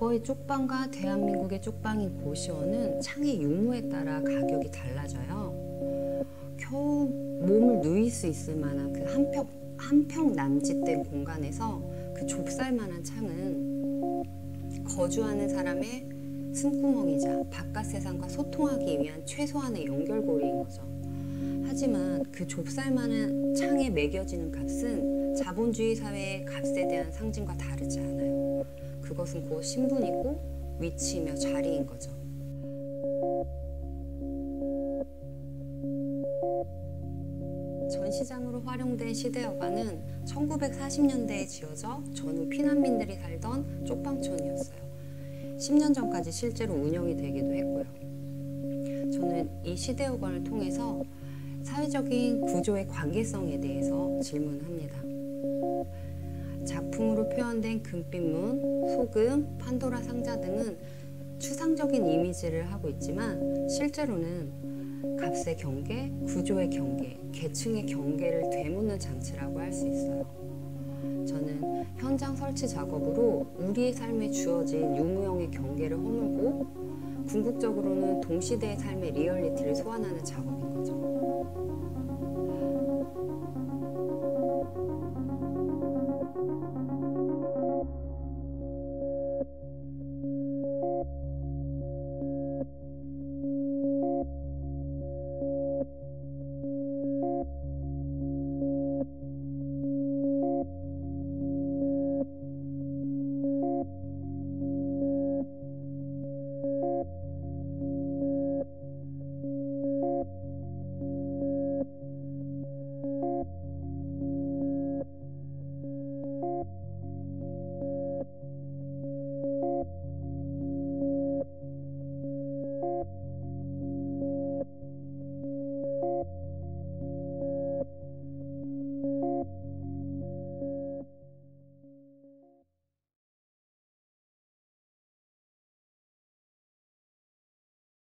과거의 쪽방과 대한민국의 쪽방인 고시원은 창의 유무에 따라 가격이 달라져요. 겨우 몸을 누일 수 있을 만한 그 한평 남짓된 공간에서 그 좁쌀만한 창은 거주하는 사람의 숨구멍이자 바깥 세상과 소통하기 위한 최소한의 연결고리인 거죠. 하지만 그 좁쌀만한 창에 매겨지는 값은 자본주의 사회의 값에 대한 상징과 다르지 않아요. 그것은 곧 신분이고 위치이며 자리인 거죠. 전시장으로 활용된 시대여관은 1940년대에 지어져 전후 피난민들이 살던 쪽방촌이었어요. 10년 전까지 실제로 운영이 되기도 했고요. 저는 이 시대여관을 통해서 사회적인 구조의 관계성에 대해서 질문합니다. 작품으로 표현된 금빛문, 소금, 판도라 상자 등은 추상적인 이미지를 하고 있지만 실제로는 값의 경계, 구조의 경계, 계층의 경계를 되묻는 장치라고 할 수 있어요. 저는 현장 설치 작업으로 우리의 삶에 주어진 유무형의 경계를 허물고 궁극적으로는 동시대의 삶의 리얼리티를 소환하는 작업